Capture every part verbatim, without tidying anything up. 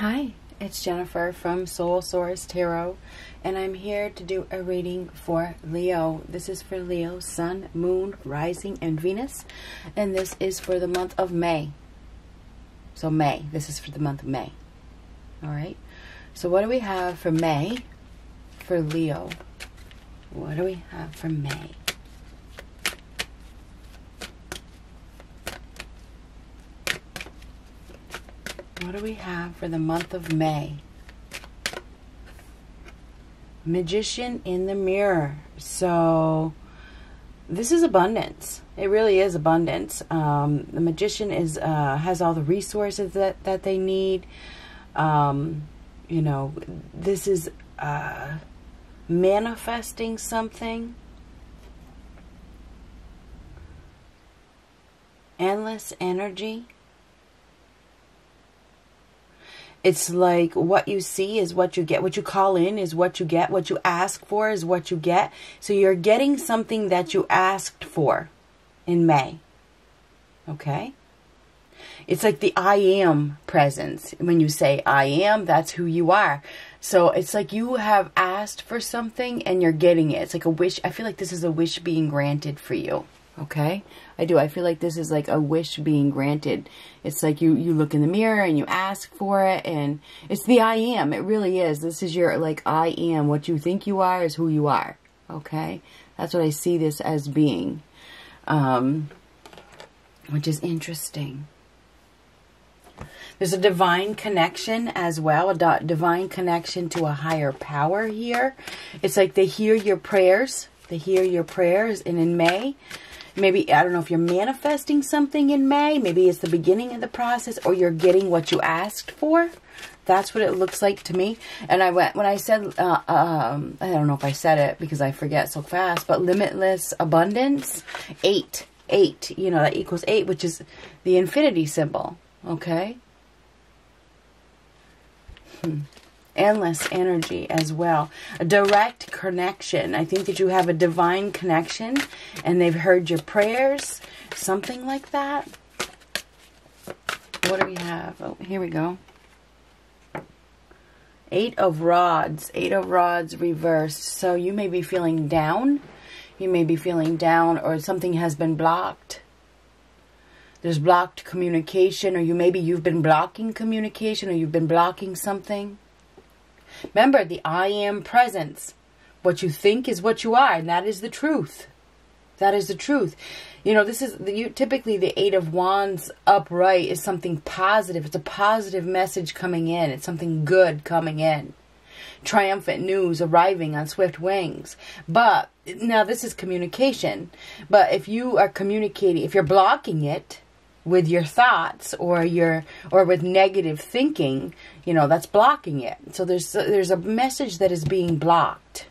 Hi, it's Jennifer from Soul Source Tarot, and I'm here to do a reading for Leo. This is for Leo, Sun, Moon, Rising, and Venus, and this is for the month of May. So May, this is for the month of May. All right, so what do we have for May for Leo? What do we have for May? What do we have for the month of May? Magician in the mirror. So this is abundance. It really is abundance. Um, the magician is uh, has all the resources that, that they need. Um, you know, this is uh, manifesting something. Endless energy. It's like what you see is what you get. What you call in is what you get. What you ask for is what you get. So you're getting something that you asked for in May. Okay? It's like the I am presence. When you say I am, that's who you are. So it's like you have asked for something and you're getting it. It's like a wish. I feel like this is a wish being granted for you. Okay, I do. I feel like this is like a wish being granted. It's like you, you look in the mirror and you ask for it, and it's the I am. It really is. This is your like I am. What you think you are is who you are. Okay, that's what I see this as being, um, which is interesting. There's a divine connection as well, a di- divine connection to a higher power here. It's like they hear your prayers. They hear your prayers, and in May... Maybe, I don't know if you're manifesting something in May. Maybe it's the beginning of the process, or you're getting what you asked for. That's what it looks like to me. And I went, when I said, uh, um, I don't know if I said it because I forget so fast, but limitless abundance, eight, eight, you know, that equals eight, which is the infinity symbol. Okay. Hmm. Endless energy as well. A direct connection. I think that you have a divine connection and they've heard your prayers. Something like that. What do we have? Oh, here we go. Eight of Rods. Eight of Rods reversed. So you may be feeling down. You may be feeling down, or something has been blocked. There's blocked communication, or you maybe you've been blocking communication, or you've been blocking something. Remember, the I am presence. What you think is what you are, and that is the truth. That is the truth. You know, this is the, you, typically the Eight of Wands upright is something positive. It's a positive message coming in. It's something good coming in. Triumphant news arriving on swift wings. But, now this is communication. But if you are communicating, if you're blocking it with your thoughts or your or with negative thinking, you know, that's blocking it. So there's there's a message that is being blocked.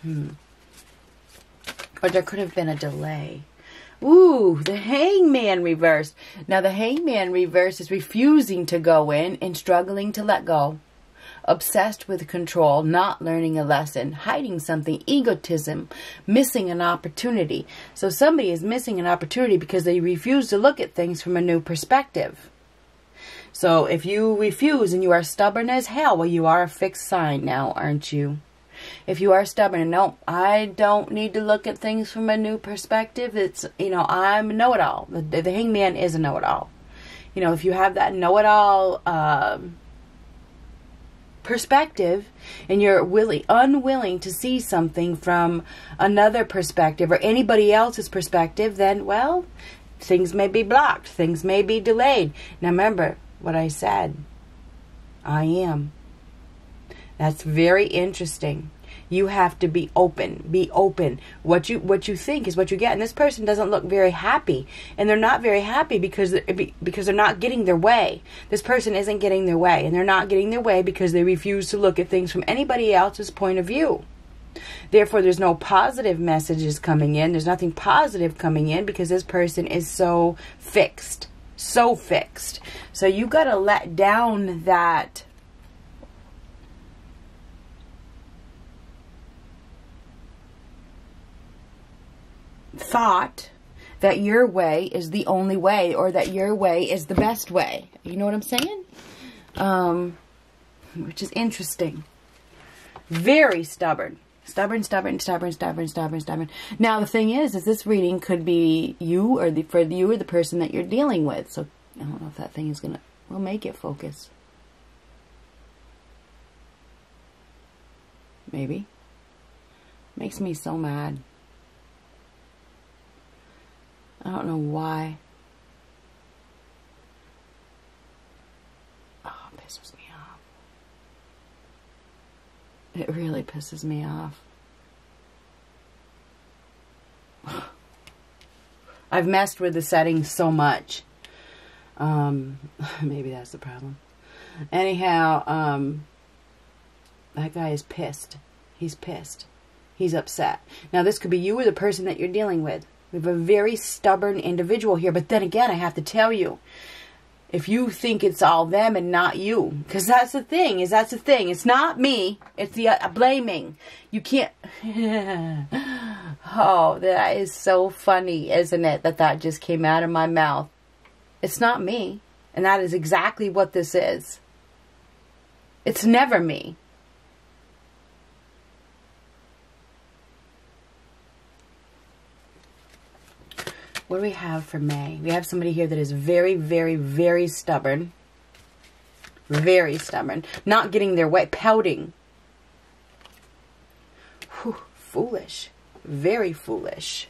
Hmm. Or there could have been a delay. Ooh, the Hangman reversed. Now the Hangman reversed is refusing to go in and struggling to let go. Obsessed with control, not learning a lesson, hiding something, egotism, missing an opportunity. So somebody is missing an opportunity because they refuse to look at things from a new perspective. So if you refuse and you are stubborn as hell, well, you are a fixed sign now, aren't you? If you are stubborn, no, I don't need to look at things from a new perspective. It's, you know, I'm a know-it-all. The, the Hangman is a know-it-all. You know, if you have that know-it-all, um, perspective, and you're willing, unwilling to see something from another perspective or anybody else's perspective, then, well, things may be blocked. Things may be delayed. Now, remember what I said. I am. That's very interesting. You have to be open. Be open. What you what you think is what you get. And this person doesn't look very happy. And they're not very happy because they're, because they're not getting their way. This person isn't getting their way. And they're not getting their way because they refuse to look at things from anybody else's point of view. Therefore, there's no positive messages coming in. There's nothing positive coming in because this person is so fixed. So fixed. So you got to let down that... thought that your way is the only way, or that your way is the best way. You know what I'm saying? um, which is interesting. Very stubborn. Stubborn, stubborn, stubborn, stubborn, stubborn, stubborn. Now, the thing is, is this reading could be you or the, for you or the person that you're dealing with. So, I don't know if that thing is going to, we'll make it focus. Maybe. Makes me so mad. I don't know why. Oh, it pisses me off. It really pisses me off. I've messed with the settings so much. Um, maybe that's the problem. Anyhow, um, that guy is pissed. He's pissed. He's upset. Now, this could be you or the person that you're dealing with. We have a very stubborn individual here. But then again, I have to tell you, if you think it's all them and not you, because that's the thing, is that's the thing. It's not me. It's the uh, blaming. You can't. Oh, that is so funny, isn't it? That that just came out of my mouth. It's not me. And that is exactly what this is. It's never me. What do we have for May? We have somebody here that is very, very, very stubborn. Very stubborn. Not getting their way. Pouting. Whew, foolish. Very foolish.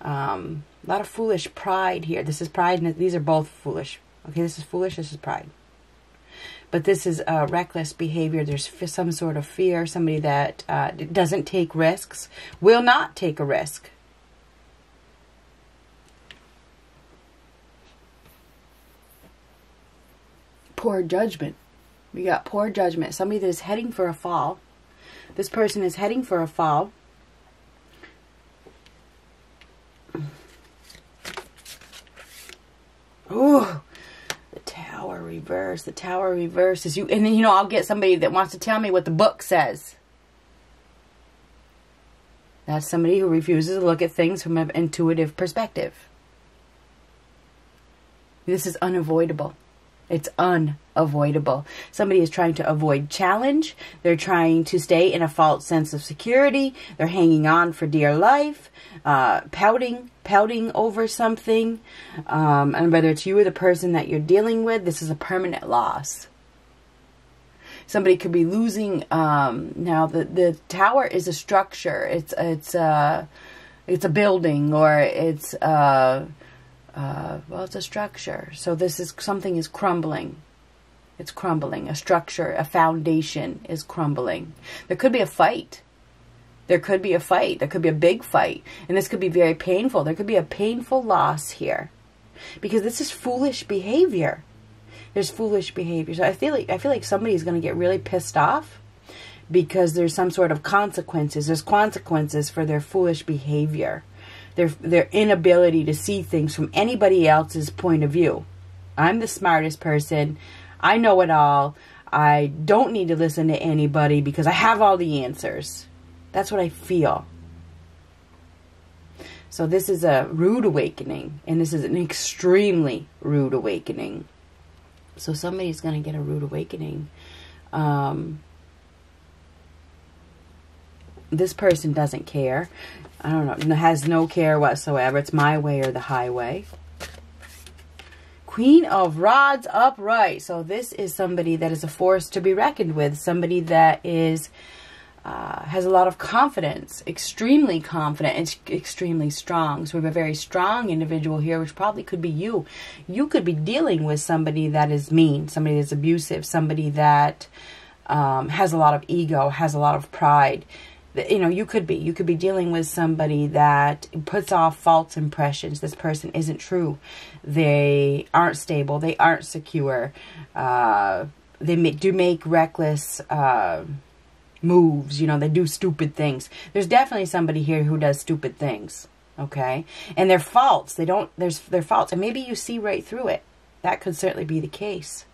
Um, a lot of foolish pride here. This is pride, and these are both foolish. Okay, this is foolish, this is pride. But this is uh, reckless behavior. There's f some sort of fear. Somebody that uh, doesn't take risks. Will not take a risk. Poor judgment. We got poor judgment. Somebody that is heading for a fall. This person is heading for a fall. Ooh, the Tower reverse. The Tower reverses you. And then, you know, I'll get somebody that wants to tell me what the book says. That's somebody who refuses to look at things from an intuitive perspective. This is unavoidable. It's unavoidable. Somebody is trying to avoid challenge. They're trying to stay in a false sense of security. They're hanging on for dear life, uh, pouting, pouting over something. Um, and whether it's you or the person that you're dealing with, this is a permanent loss. Somebody could be losing. Um, now, the, the Tower is a structure. It's, it's, uh, it's a building, or it's... Uh, Uh, well, it's a structure. So this is, something is crumbling. It's crumbling. A structure, a foundation is crumbling. There could be a fight. There could be a fight. There could be a big fight. And this could be very painful. There could be a painful loss here. Because this is foolish behavior. There's foolish behavior. So I feel like, I feel like somebody's going to get really pissed off because there's some sort of consequences. There's consequences for their foolish behavior. Their, their inability to see things from anybody else's point of view. I'm the smartest person. I know it all. I don't need to listen to anybody because I have all the answers. That's what I feel. So this is a rude awakening. And this is an extremely rude awakening. So somebody's going to get a rude awakening. Um, this person doesn't care. I don't know. Has no care whatsoever. It's my way or the highway. Queen of Rods upright. So this is somebody that is a force to be reckoned with. Somebody that is uh, has a lot of confidence. Extremely confident and extremely strong. So we have a very strong individual here, which probably could be you. You could be dealing with somebody that is mean. Somebody that's abusive. Somebody that um, has a lot of ego. Has a lot of pride. You know, you could be. You could be dealing with somebody that puts off false impressions. This person isn't true. They aren't stable. They aren't secure. Uh, they may, do make reckless uh, moves. You know, they do stupid things. There's definitely somebody here who does stupid things. Okay? And they're false. They don't, there's, they're false. And maybe you see right through it. That could certainly be the case.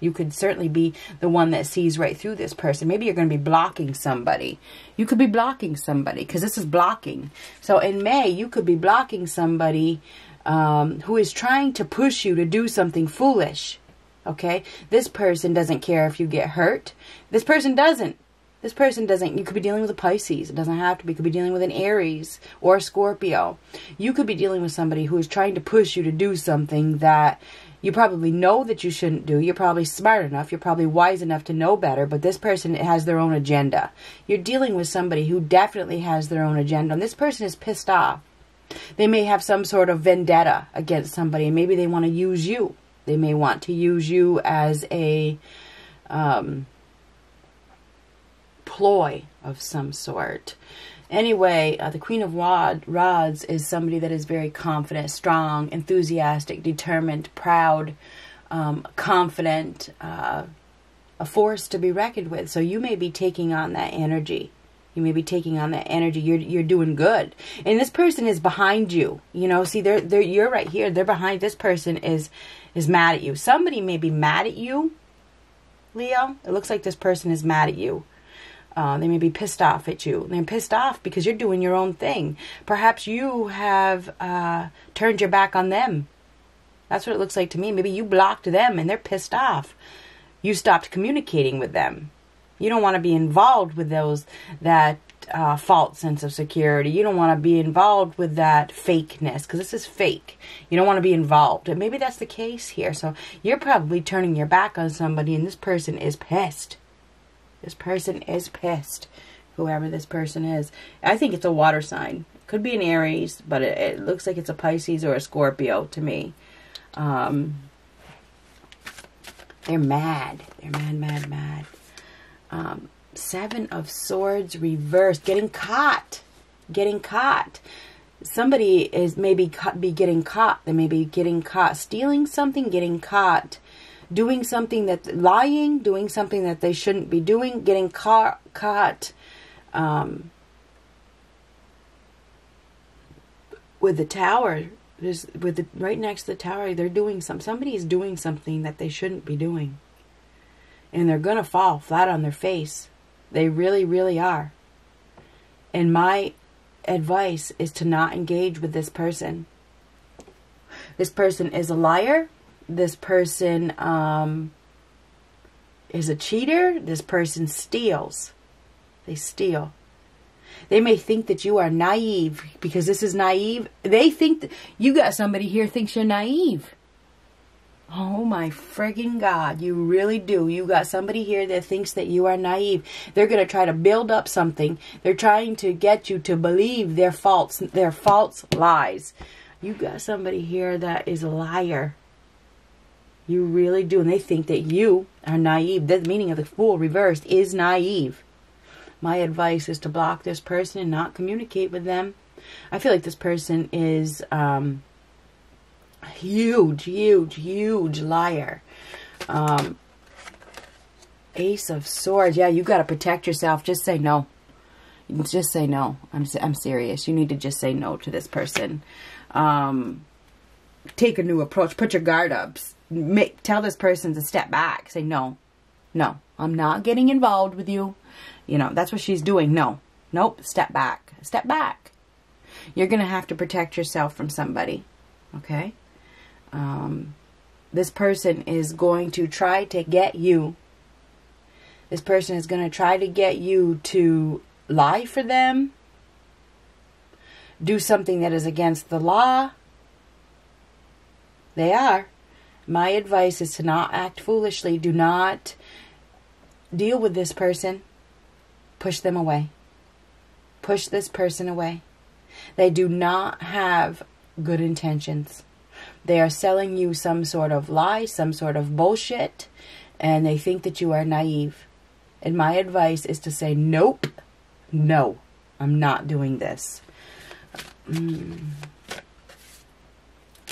You could certainly be the one that sees right through this person. Maybe you're going to be blocking somebody. You could be blocking somebody because this is blocking. So in May, you could be blocking somebody um, who is trying to push you to do something foolish. Okay? This person doesn't care if you get hurt. This person doesn't. This person doesn't. You could be dealing with a Pisces. It doesn't have to be. You could be dealing with an Aries or a Scorpio. You could be dealing with somebody who is trying to push you to do something that you probably know that you shouldn't do. You're probably smart enough. You're probably wise enough to know better. But this person has their own agenda. You're dealing with somebody who definitely has their own agenda. And this person is pissed off. They may have some sort of vendetta against somebody. And maybe they want to use you. They may want to use you as a um, ploy of some sort. Anyway, uh, the Queen of Rod, Rods is somebody that is very confident, strong, enthusiastic, determined, proud, um, confident, uh, a force to be reckoned with. So you may be taking on that energy. You may be taking on that energy. You're you're doing good, and this person is behind you. You know, see, they're they're you're right here. They're behind. This person is is mad at you. Somebody may be mad at you, Leo. It looks like this person is mad at you. Uh, they may be pissed off at you. They're pissed off because you're doing your own thing. Perhaps you have uh, turned your back on them. That's what it looks like to me. Maybe you blocked them, and they're pissed off. You stopped communicating with them. You don't want to be involved with those, that uh, false sense of security. You don't want to be involved with that fakeness, because this is fake. You don't want to be involved. And maybe that's the case here. So you're probably turning your back on somebody, and this person is pissed. This person is pissed, whoever this person is. I think it's a water sign. It could be an Aries, but it, it looks like it's a Pisces or a Scorpio to me. Um, they're mad. They're mad, mad, mad. Um, seven of Swords reversed. Getting caught. Getting caught. Somebody is maybe be getting caught. They may be getting caught stealing something, getting caught doing something that, lying, doing something that they shouldn't be doing, getting ca caught um, with the tower. There's, with the, right next to the tower, they're doing some. Somebody is doing something that they shouldn't be doing. And they're going to fall flat on their face. They really, really are. And my advice is to not engage with this person. This person is a liar. This person um, is a cheater. This person steals. They steal. They may think that you are naive because this is naive. They think that you got somebody here thinks you're naive. Oh my friggin' God, you really do. You got somebody here that thinks that you are naive. They're going to try to build up something. They're trying to get you to believe their false, their false lies. You got somebody here that is a liar. You really do. And they think that you are naive. The meaning of the Fool reversed is naive. My advice is to block this person and not communicate with them. I feel like this person is... Um, Huge, huge, huge liar. Um, Ace of Swords. Yeah, you got to protect yourself. Just say no. Just say no. I'm I'm serious. You need to just say no to this person. Um, take a new approach. Put your guard up. Make, tell this person to step back. Say no. No, I'm not getting involved with you. You know, that's what she's doing. No. Nope. Step back. Step back. You're going to have to protect yourself from somebody. Okay, um, this person is going to try to get you. This person is going to try to get you to lie for them, do something that is against the law. They are. My advice is to not act foolishly. Do not deal with this person. Push them away. Push this person away. They do not have good intentions. They are selling you some sort of lie, some sort of bullshit, and they think that you are naive. And my advice is to say, nope, no, I'm not doing this. Mm.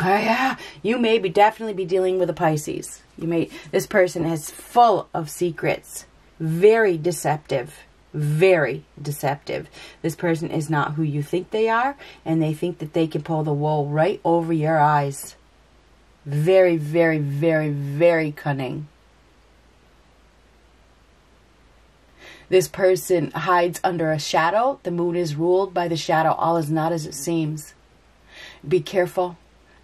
Oh, yeah. You may be definitely be dealing with a Pisces. You may, this person is full of secrets, very deceptive. Very deceptive. This person is not who you think they are, and they think that they can pull the wool right over your eyes. Very, very, very, very cunning. This person hides under a shadow. The moon is ruled by the shadow. All is not as it seems. Be careful.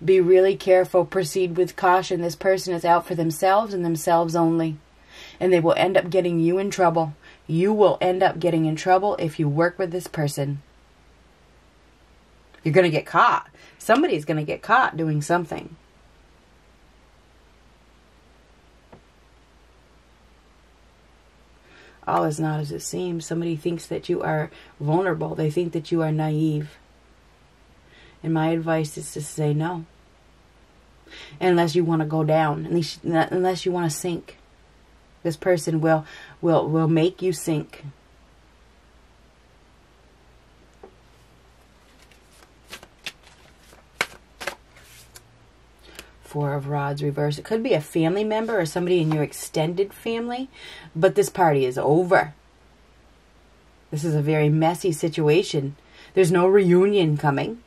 Be really careful. Proceed with caution. This person is out for themselves and themselves only. And they will end up getting you in trouble. You will end up getting in trouble if you work with this person. You're going to get caught. Somebody's going to get caught doing something. All is not as it seems. Somebody thinks that you are vulnerable. They think that you are naive. And my advice is to say no. Unless you want to go down. Unless you want to sink. This person will, will, will make you sink. Four of Rods reverse. It could be a family member or somebody in your extended family. But this party is over. This is a very messy situation. There's no reunion coming.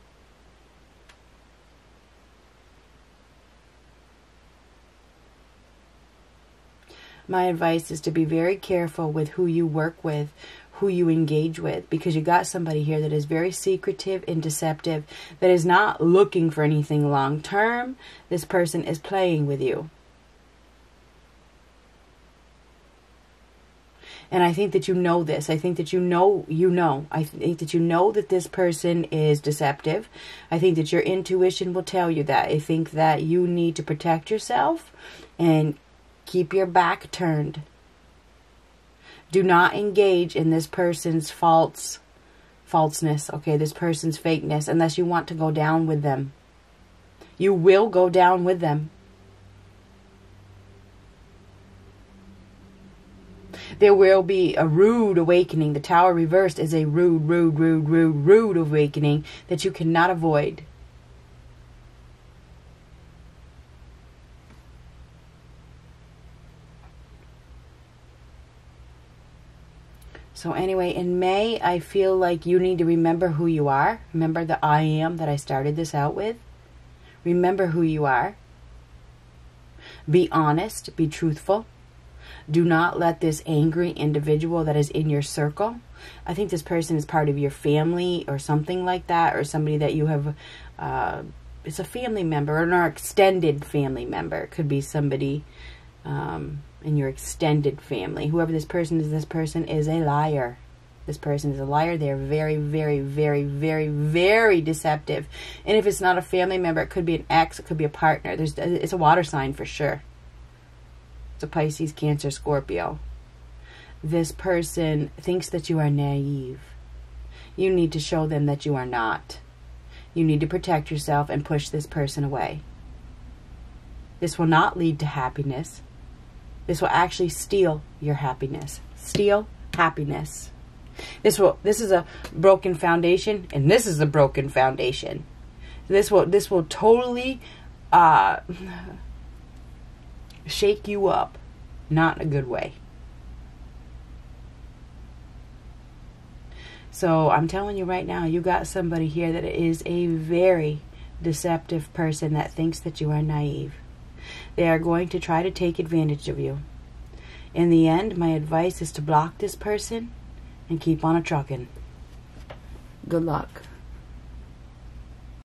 My advice is to be very careful with who you work with, who you engage with, because you got somebody here that is very secretive and deceptive, that is not looking for anything long term. This person is playing with you. And I think that you know this. I think that you know, you know. I think that you know that this person is deceptive. I think that your intuition will tell you that. I think that you need to protect yourself and keep your back turned. Do not engage in this person's false, falseness, okay, this person's fakeness, unless you want to go down with them. You will go down with them. There will be a rude awakening. The Tower reversed is a rude, rude, rude, rude, rude awakening that you cannot avoid. So anyway, in May, I feel like you need to remember who you are. Remember the I am that I started this out with. Remember who you are. Be honest. Be truthful. Do not let this angry individual that is in your circle. I think this person is part of your family or something like that. Or somebody that you have, uh, it's a family member or an extended family member. It could be somebody um in your extended family. Whoever this person is, this person is a liar. This person is a liar. They're very, very, very, very, very deceptive. And if it's not a family member, it could be an ex, it could be a partner. There's, it's a water sign for sure. It's a Pisces, Cancer, Scorpio. This person thinks that you are naive. You need to show them that you are not. You need to protect yourself and push this person away. This will not lead to happiness. This will actually steal your happiness. Steal happiness. This will. This is a broken foundation, and this is a broken foundation. This will. This will totally uh, shake you up, not in a good way. So I'm telling you right now, you got somebody here that is a very deceptive person that thinks that you are naive. They are going to try to take advantage of you. In the end, my advice is to block this person and keep on a truckin'. Good luck.